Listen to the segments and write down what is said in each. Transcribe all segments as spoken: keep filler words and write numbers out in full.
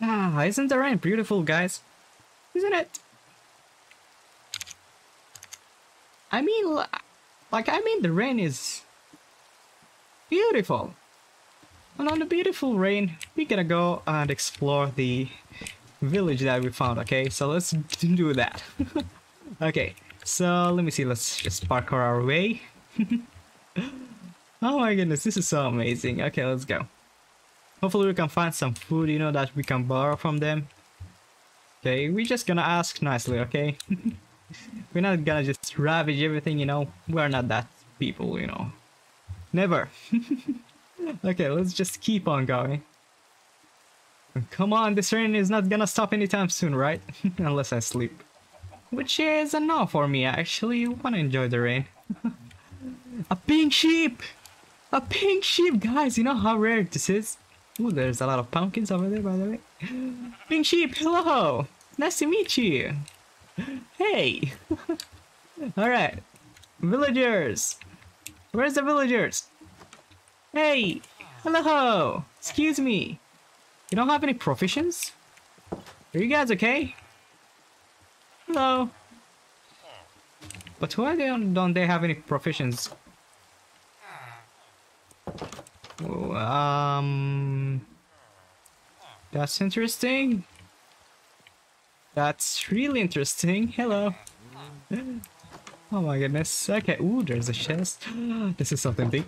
Ah, isn't the rain beautiful, guys? Isn't it? I mean, like, I mean the rain is beautiful. And on the beautiful rain, we're gonna go and explore the village that we found, okay? So let's do that. Okay, so let me see, let's just parkour our way. Oh my goodness, this is so amazing. Okay, let's go. Hopefully we can find some food, you know, that we can borrow from them. Okay, we're just gonna ask nicely, okay? We're not gonna just ravage everything, you know? We're not that people, you know? Never! Okay, let's just keep on going. Come on, this rain is not gonna stop anytime soon, right? Unless I sleep. Which is a no for me, actually. I wanna enjoy the rain. A pink sheep! A pink sheep, guys! You know how rare this is? Ooh, there's a lot of pumpkins over there, by the way. Pink sheep, hello! Nice to meet you! Hey! Alright. Villagers! Where's the villagers? Hey! Hello! Excuse me! You don't have any provisions? Are you guys okay? Hello! But why don't, don't they have any provisions? Oh, um... That's interesting. That's really interesting. Hello. Oh my goodness. Okay. Ooh, there's a chest. This is something big.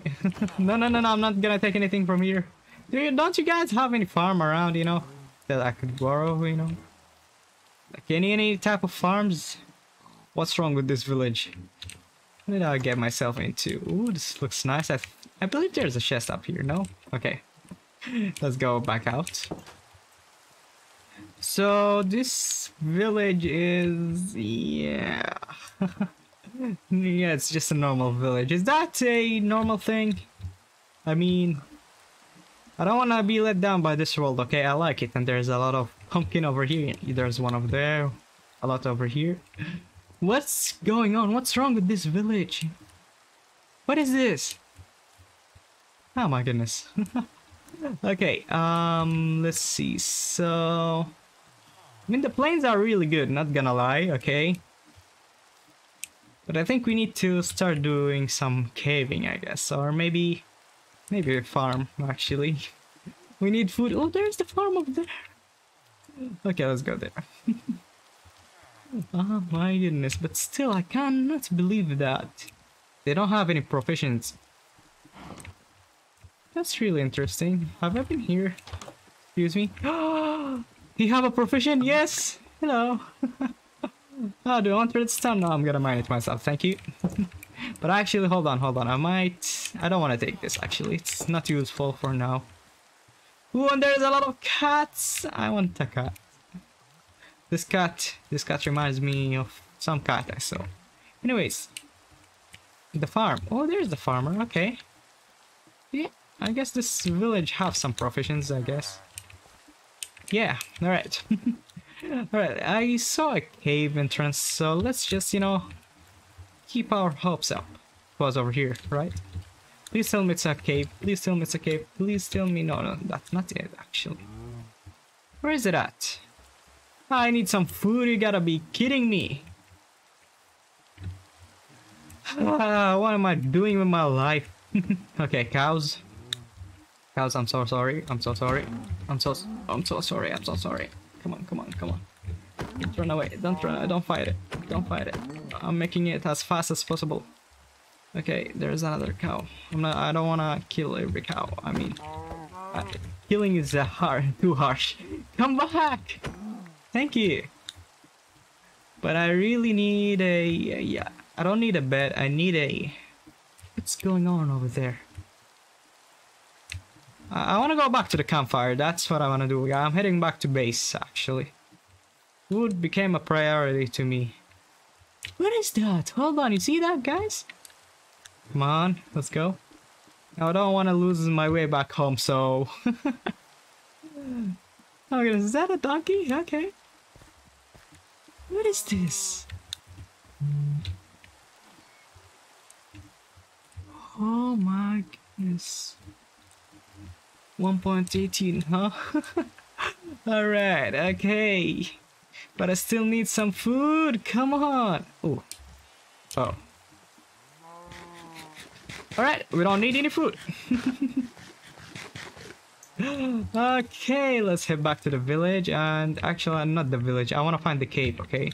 no, no, no, no. I'm not gonna take anything from here. Do you, don't you guys have any farm around, you know, that I could borrow, you know? Like any, any type of farms? What's wrong with this village? What did I get myself into? Ooh, this looks nice. I, th I believe there's a chest up here, no? Okay. Let's go back out. So this village is, yeah, yeah, it's just a normal village. Is that a normal thing? I mean, I don't want to be let down by this world, okay? I like it. And there's a lot of pumpkin over here. There's one over there, a lot over here. What's going on? What's wrong with this village? What is this? Oh my goodness. Okay, um, let's see. So, I mean, the planes are really good, not gonna lie, okay? But I think we need to start doing some caving, I guess. Or maybe, maybe a farm, actually. We need food. Oh, there's the farm up there. Okay, let's go there. Oh my goodness, but still, I cannot believe that they don't have any provisions. That's really interesting. Have I been here? Excuse me. You have a provision? Yes! Hello! Oh, do I want to redstone? No, I'm gonna mine it myself. Thank you. But actually, hold on, hold on. I might... I don't want to take this, actually. It's not useful for now. Ooh, and there's a lot of cats! I want a cat. This cat... This cat reminds me of some cat I saw. Anyways. The farm. Oh, there's the farmer. Okay. Yeah. I guess this village have some provisions, I guess. Yeah, alright. Alright, I saw a cave entrance, so let's just, you know, keep our hopes up. It was over here, right? Please tell me it's a cave. Please tell me it's a cave. Please tell me... No, no, that's not it, actually. Where is it at? I need some food, you gotta be kidding me. Ah, what am I doing with my life? Okay, cows. Cows, I'm so sorry. I'm so sorry. I'm so I'm so sorry. I'm so sorry. Come on, come on, come on. Don't run away. Don't run away. Don't fight it. Don't fight it. I'm making it as fast as possible. Okay, there's another cow. I'm not I don't wanna kill every cow. I mean uh, killing is uh, hard too harsh. Come back! Thank you. But I really need a uh, yeah. I don't need a bed, I need a what's going on over there? I want to go back to the campfire, that's what I want to do. I'm heading back to base, actually. Food became a priority to me. What is that? Hold on, you see that, guys? Come on, let's go. I don't want to lose my way back home, so... Oh, is that a donkey? Okay. What is this? Oh my goodness. one point eighteen, huh? Alright, okay. But I still need some food, come on. Ooh. Oh. Alright, we don't need any food. Okay, let's head back to the village. And actually, not the village. I want to find the cave, okay?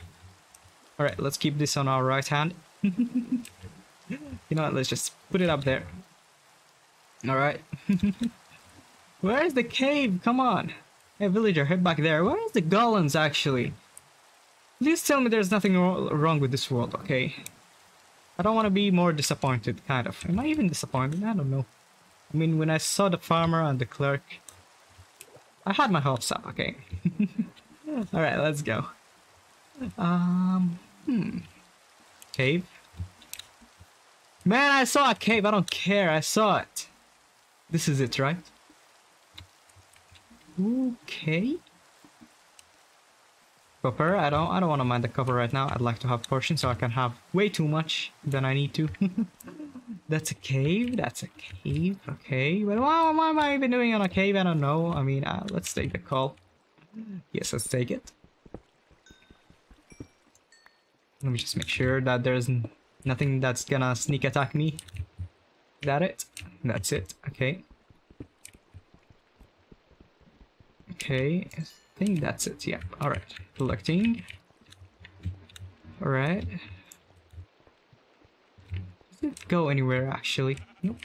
Alright, let's keep this on our right hand. You know what, let's just put it up there. Alright. Where is the cave? Come on. Hey, villager, head back there. Where is the golems, actually? Please tell me there's nothing wrong with this world, okay? I don't want to be more disappointed, kind of. Am I even disappointed? I don't know. I mean, when I saw the farmer and the clerk, I had my hopes up, okay? Alright, let's go. Um, hmm. Cave? Man, I saw a cave. I don't care. I saw it. This is it, right? Okay. Copper. I don't. I don't want to mind the copper right now. I'd like to have portions so I can have way too much than I need to. That's a cave. That's a cave. Okay. But why, why am I even doing on a cave? I don't know. I mean, uh, let's take the call. Yes, let's take it. Let me just make sure that there isn't nothing that's gonna sneak attack me. Is that it? That's it. Okay. Okay. I think that's it. Yeah. Alright. Collecting. Alright. Does it go anywhere actually? Nope.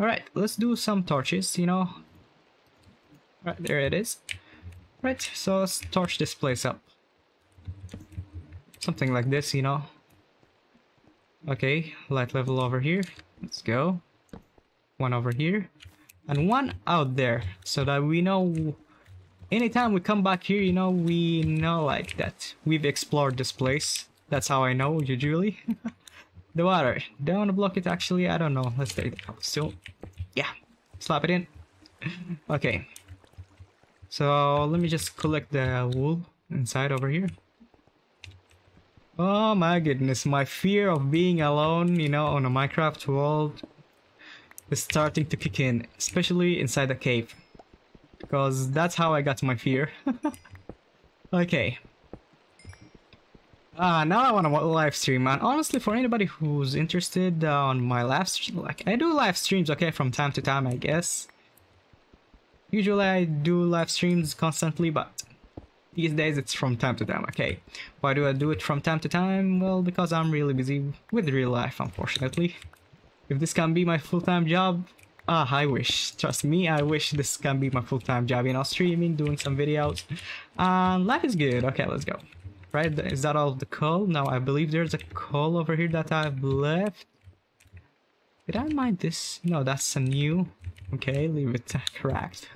Alright. Let's do some torches, you know. Alright. There it is. Right. So let's torch this place up. Something like this, you know. Okay, light level over here. Let's go. One over here. And one out there. So that we know... Anytime we come back here, you know, we know like that. We've explored this place. That's how I know, usually. The water. Don't want to block it, actually. I don't know. Let's take the cup. Still. Yeah. Slap it in. Okay. So, let me just collect the wool inside over here. Oh my goodness, my fear of being alone, you know, on a Minecraft world is starting to kick in, especially inside a cave, because that's how I got my fear. Okay. Ah, uh, now I want to live stream, and honestly, for anybody who's interested on my live stream, like, I do live streams, okay, from time to time, I guess. Usually I do live streams constantly, but... These days it's from time to time, okay. Why do I do it from time to time? Well, because I'm really busy with real life, unfortunately. If this can be my full-time job, ah, I wish. Trust me, I wish this can be my full-time job, you know, streaming, doing some videos. And life is good. Okay, let's go. Right, is that all the coal? No, I believe there's a coal over here that I've left. Did I mine this? No, that's a new... Okay, leave it cracked.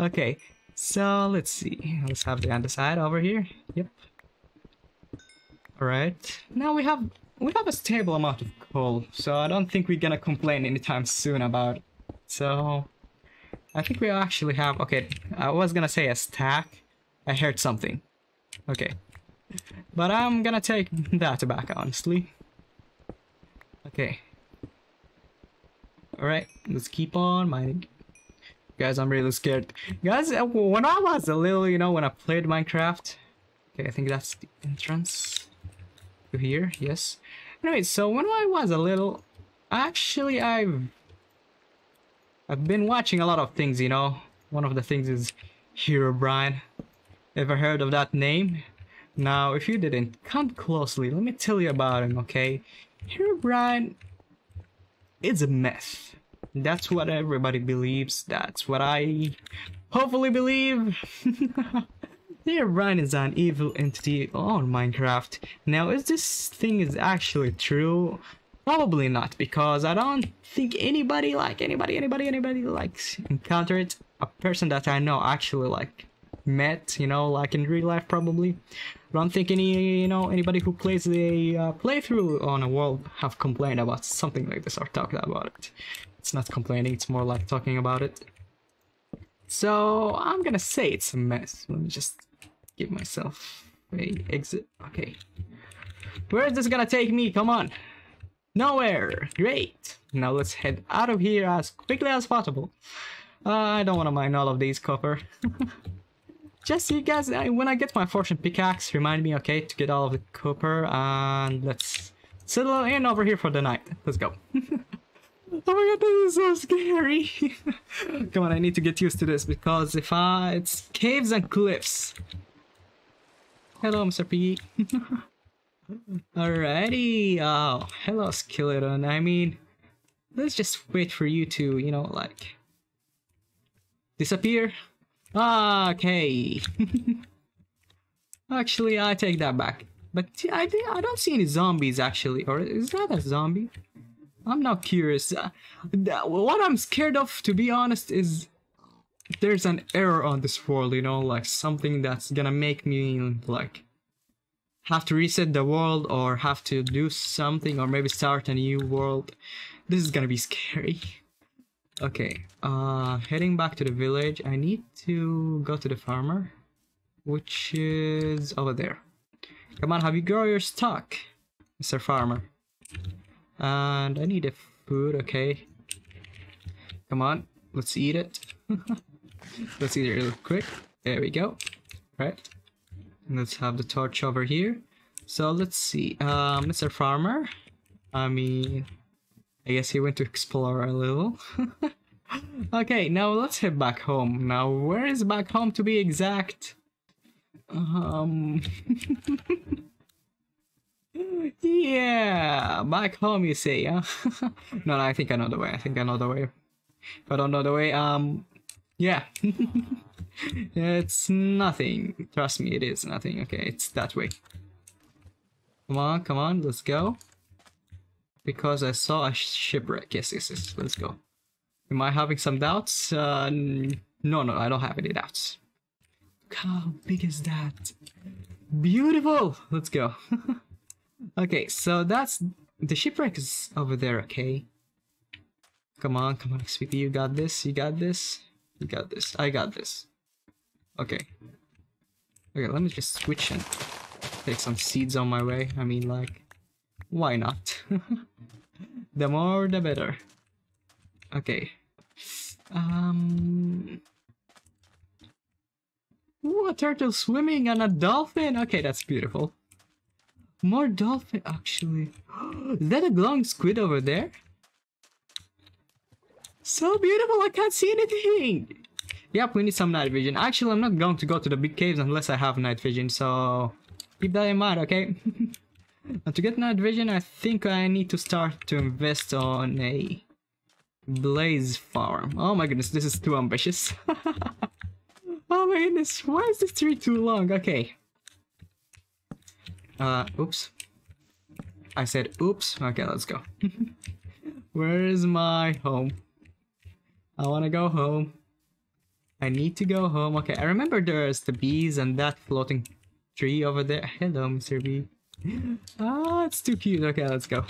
Okay. So let's see, let's have the underside over here. Yep. Alright. Now we have we have a stable amount of coal, so I don't think we're gonna complain anytime soon about it. So I think we actually have, okay, I was gonna say a stack. I heard something. Okay. But I'm gonna take that back, honestly. Okay. Alright, let's keep on mining. Guys, I'm really scared. Guys, when I was a little, you know, when I played Minecraft... Okay, I think that's the entrance to here, yes. Anyway, so when I was a little... Actually, I've... I've been watching a lot of things, you know. One of the things is Herobrine. Ever heard of that name? Now, if you didn't, come closely. Let me tell you about him, okay? Herobrine... It's a myth. That's what everybody believes. That's what I hopefully believe. Herobrine is an evil entity on Minecraft. Now, is this thing is actually true? Probably not, because I don't think anybody, like anybody, anybody, anybody, like encountered a person that I know actually like met, you know, like in real life probably. I don't think any, you know, anybody who plays the uh, playthrough on a world have complained about something like this or talked about it. It's not complaining, it's more like talking about it. So I'm gonna say it's a mess. Let me just give myself a exit. Okay. Where is this gonna take me? Come on. Nowhere. Great. Now let's head out of here as quickly as possible. Uh, I don't want to mine all of these copper. Just so you guys, I, when I get my fortune pickaxe, remind me, okay, to get all of the copper. And let's settle in over here for the night. Let's go. Oh my god, this is so scary. Come on, I need to get used to this, because if I... it's caves and cliffs. Hello, Mister Piggy. Alrighty. Oh, hello, skeleton. I mean, let's just wait for you to, you know, like... disappear. Ah, okay. Actually, I take that back. But I, I don't see any zombies, actually. Or is that a zombie? I'm not curious. Uh, what I'm scared of, to be honest, is there's an error on this world, you know, like something that's gonna make me like have to reset the world or have to do something or maybe start a new world. This is gonna be scary. Okay, uh, heading back to the village. I need to go to the farmer, which is over there. Come on, have you grow your stock, Mister Farmer? And I need a food, okay. Come on, let's eat it. Let's eat it real quick. There we go. Right. And let's have the torch over here. So let's see. Uh, Mister Farmer. I mean, I guess he went to explore a little. Okay, now let's head back home. Now, where is back home to be exact? Um... Yeah, back home you say, huh? no, no, I think I know the way. I think I know the way. If I don't know the way, um, yeah. It's nothing. Trust me, it is nothing. Okay, it's that way. Come on, come on, let's go. Because I saw a shipwreck. Yes, yes, yes, let's go. Am I having some doubts? Uh, no, no, I don't have any doubts. Look how big is that? Beautiful! Let's go. Okay, so that's the shipwreck is over there. Okay, come on, come on, X P P, you got this, you got this, you got this. I got this. Okay, okay, let me just switch and take some seeds on my way. I mean, like, why not? The more, the better. Okay, um, ooh, a turtle swimming and a dolphin. Okay, that's beautiful. More dolphin, actually. Is that a glowing squid over there? So beautiful, I can't see anything! Yep, we need some night vision. Actually, I'm not going to go to the big caves unless I have night vision, so... keep that in mind, okay? And to get night vision, I think I need to start to invest on a... blaze farm. Oh my goodness, this is too ambitious. Oh my goodness, why is this tree too long? Okay. Uh, oops. I said oops. Okay, let's go. Where is my home? I want to go home. I need to go home. Okay, I remember there's the bees and that floating tree over there. Hello, Mister Bee. Ah, it's too cute. Okay, let's go.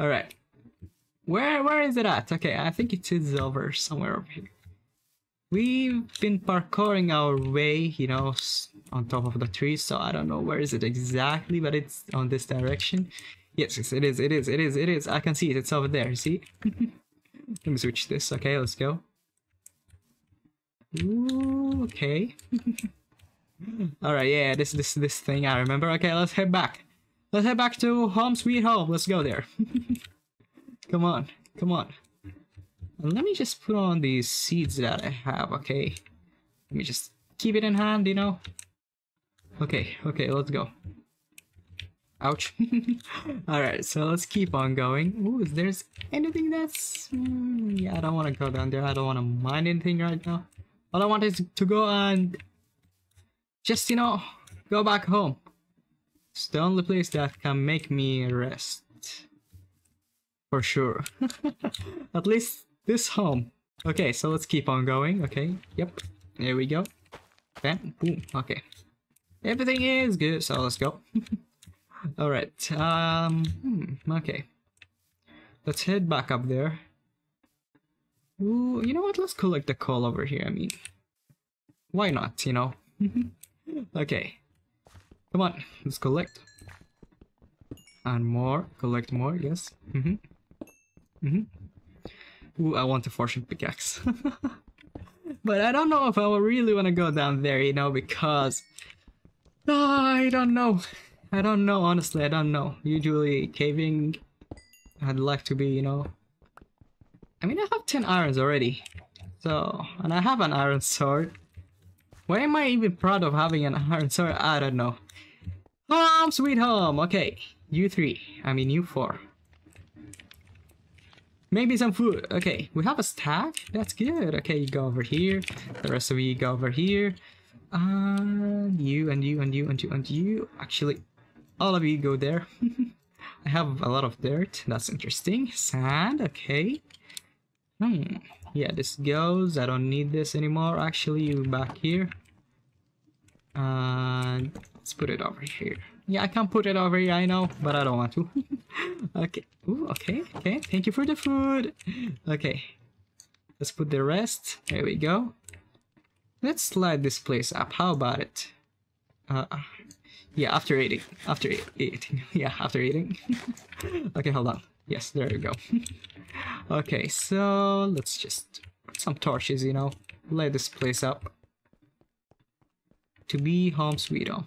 Alright. Where, where is it at? Okay, I think it is over somewhere over here. We've been parkouring our way, you know, on top of the tree, so I don't know where is it exactly, but it's on this direction. Yes, yes, it is, it is, it is, it is. I can see it, it's over there, see? Let me switch this, okay, let's go. Ooh, okay. Alright, yeah, this, this, this thing I remember. Okay, let's head back. Let's head back to home sweet home, let's go there. Come on, come on. Let me just put on these seeds that I have, okay? Let me just keep it in hand, you know? Okay, okay, let's go. Ouch. Alright, so let's keep on going. Ooh, if there's anything that's... Mm, yeah, I don't want to go down there. I don't want to mine anything right now. All I want is to go and... just, you know, go back home. It's the only place that can make me rest. For sure. At least... this home. Okay, so let's keep on going. Okay, yep, there we go. Bam, boom. Okay, everything is good, so let's go. All right, um hmm, okay, let's head back up there. Ooh, you know what, let's collect the coal over here. I mean, why not, you know? Okay, come on, let's collect and more, collect more. Yes. Mm-hmm. Mm-hmm. Ooh, I want a fortune pickaxe. But I don't know if I really want to go down there, you know, because... Uh, I don't know. I don't know, honestly, I don't know. Usually caving, I'd like to be, you know... I mean, I have ten irons already. So, and I have an iron sword. Why am I even proud of having an iron sword? I don't know. Home sweet home! Okay, you three. I mean, you four. Maybe some food. Okay, we have a stack. That's good. Okay, you go over here. The rest of you go over here. Uh, you and you and you and you and you. Actually, all of you go there. I have a lot of dirt. That's interesting. Sand. Okay. Hmm. Yeah, this goes. I don't need this anymore. Actually, you back here. Uh, let's put it over here. Yeah, I can put it over here, I know, but I don't want to. Okay. Ooh, okay, okay. Thank you for the food. Okay. Let's put the rest. There we go. Let's slide this place up. How about it? Uh, yeah, after eating. After e eating. Yeah, after eating. Okay, hold on. Yes, there we go. Okay, so let's just put some torches, you know. Light this place up. To be home sweet home.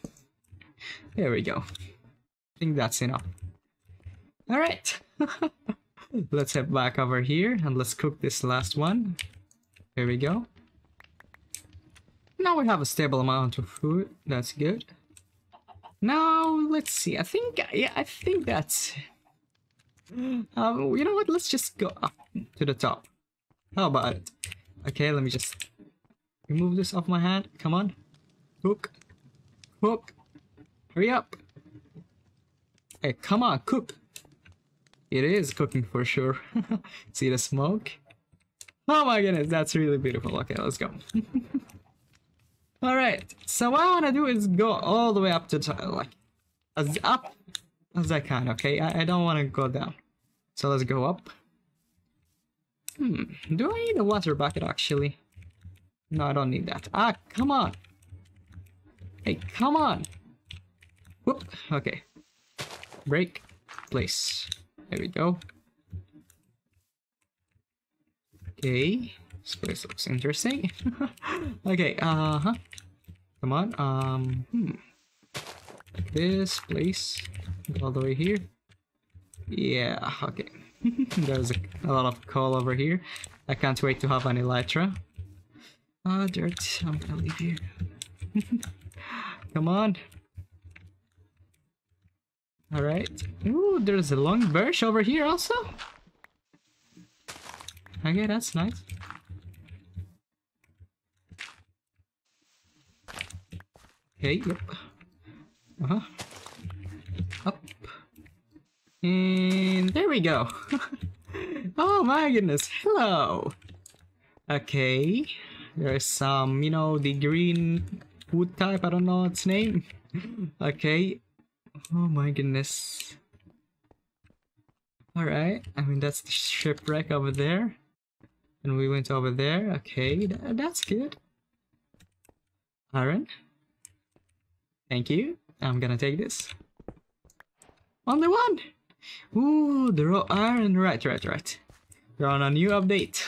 There we go. I think that's enough. Alright. Let's head back over here and let's cook this last one. Here we go. Now we have a stable amount of food. That's good. Now let's see. I think yeah, I think that's um, you know what? Let's just go up to the top. How about it? Okay, let me just remove this off my hand. Come on. Cook. Cook. Hurry up. Hey, come on, cook. It is cooking for sure. See the smoke? Oh my goodness, that's really beautiful. Okay, let's go. Alright, so what I want to do is go all the way up to the, like, as up as I can, okay? I, I don't want to go down. So let's go up. Hmm, do I need a water bucket actually? No, I don't need that. Ah, come on. Hey, come on. Whoop, okay. Break. Place. There we go. Okay. This place looks interesting. Okay, uh-huh. Come on, um, hmm. Like this place. Go all the way here. Yeah, okay. There's a, a lot of coal over here. I can't wait to have an elytra. Ah, uh, dirt. I'm gonna leave here. Come on. Alright. Ooh, there's a long birch over here also. Okay, that's nice. Okay, yep. Uh-huh. Up. And there we go. Oh my goodness, hello. Okay. There's some, you know, the green wood type, I don't know its name. Okay. Oh my goodness. Alright, I mean that's the shipwreck over there. And we went over there, okay, th that's good. Iron. Thank you, I'm gonna take this. Only one! Ooh, the raw iron, right, right, right. We're on a new update.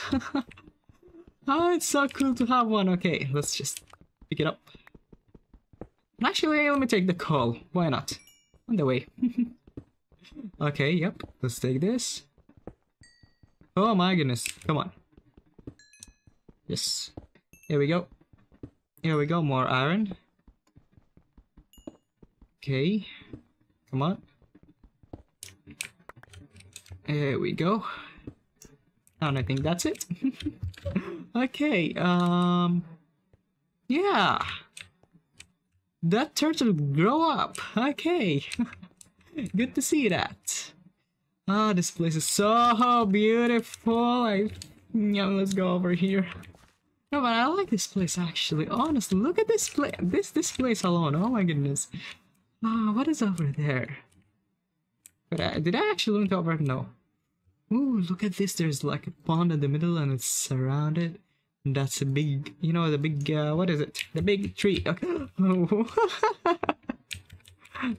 Oh, it's so cool to have one, okay, let's just pick it up. Actually, let me take the coal, why not? On the way. Okay, yep, let's take this. Oh my goodness, come on. Yes, here we go. Here we go, more iron. Okay, come on. There we go. And I think that's it. Okay, um... yeah! That turtle grow up. Okay. Good to see that. Ah, oh, this place is so beautiful. I yeah, let's go over here. No, but I like this place actually. Honestly, look at this place. This this place alone. Oh my goodness. Ah, oh, what is over there? But I, did I actually went over? No. Ooh, look at this. There's like a pond in the middle, and it's surrounded. That's a big, you know, the big, uh, what is it? The big tree. Okay. Oh.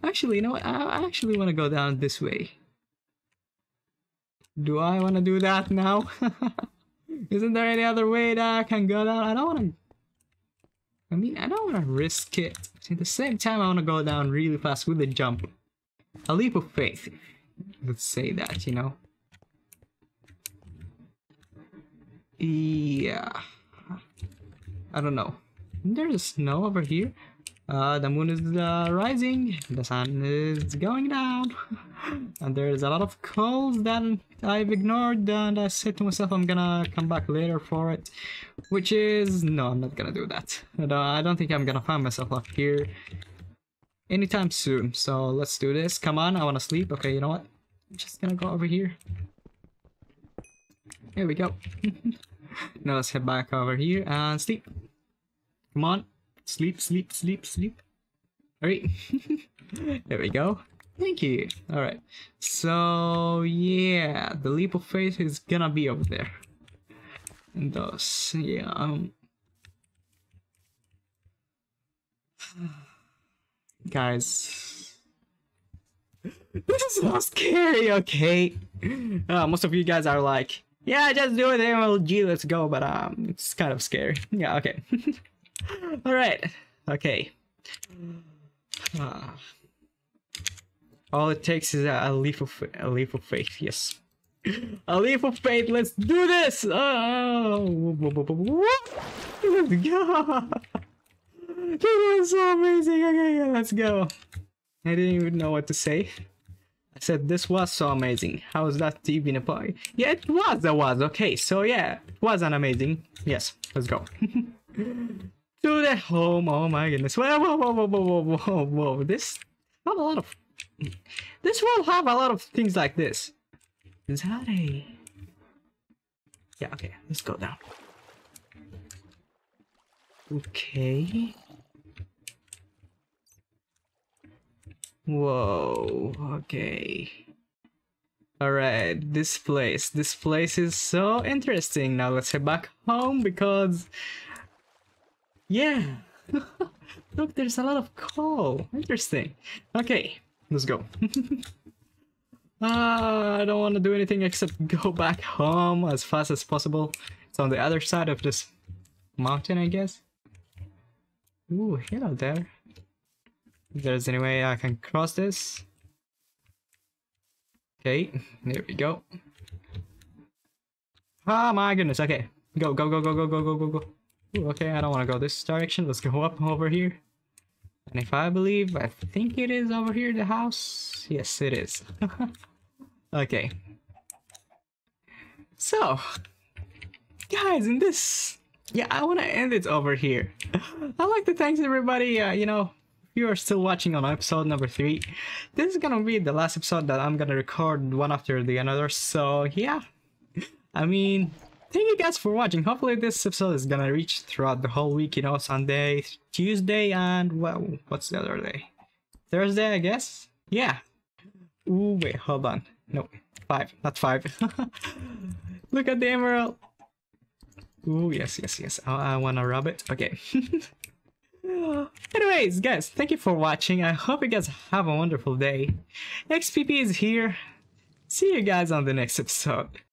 Actually, you know what? I actually want to go down this way. Do I want to do that now? Isn't there any other way that I can go down? I don't want to... I mean, I don't want to risk it. At the same time, I want to go down really fast with a jump. A leap of faith. Let's say that, you know. Yeah. I don't know. There's snow over here. Uh, the moon is uh, rising. The sun is going down. And there's a lot of coals that I've ignored. And I said to myself, I'm gonna come back later for it. Which is... no, I'm not gonna do that. I don't think I'm gonna find myself up here anytime soon. So let's do this. Come on, I wanna sleep. Okay, you know what? I'm just gonna go over here. Here we go. Now let's head back over here and sleep. Come on. Sleep, sleep, sleep, sleep. Alright. There we go. Thank you. Alright. So, yeah. The leap of faith is gonna be over there. And those, yeah, um... guys. This is so scary, okay? Uh, most of you guys are like, yeah, just do it, M L G, let's go, but um, it's kind of scary. Yeah, okay. All right. Okay. Uh, all it takes is a, a leap of a leap of faith. Yes. A leap of faith. Let's do this. Oh, let's go. That was so amazing. Okay, let's go. I didn't even know what to say. I said this was so amazing. How is that even a point? Yeah, it was. That was okay. So yeah, it was an amazing. Yes. Let's go. To the home, oh my goodness. Whoa, whoa, whoa, whoa, whoa, whoa, whoa. This have a lot of this will have a lot of things like this. Is that a... yeah, okay, let's go down. Okay. Whoa, okay. Alright, this place. This place is so interesting. Now let's head back home because... yeah. Look, there's a lot of coal. Interesting. Okay, let's go. uh, I don't want to do anything except go back home as fast as possible. It's on the other side of this mountain, I guess. Ooh, hello there. If there's any way I can cross this. Okay, there we go. Oh my goodness, okay. Go, go, go, go, go, go, go, go, go. Ooh, okay, I don't want to go this direction. Let's go up over here. And if I believe, I think it is over here, the house. Yes, it is. Okay. So, guys, in this... yeah, I want to end it over here. I'd like to thank everybody, uh, you know, if you are still watching on episode number three. This is going to be the last episode that I'm going to record one after the another. So, yeah. I mean... thank you guys for watching. Hopefully this episode is gonna reach throughout the whole week, you know, Sunday, Tuesday, and well, what's the other day? Thursday, I guess? Yeah. Ooh, wait, hold on. No, five, not five. Look at the emerald. Ooh, yes, yes, yes. I, I wanna rub it. Okay. Anyways, guys, thank you for watching. I hope you guys have a wonderful day. X P P is here. See you guys on the next episode.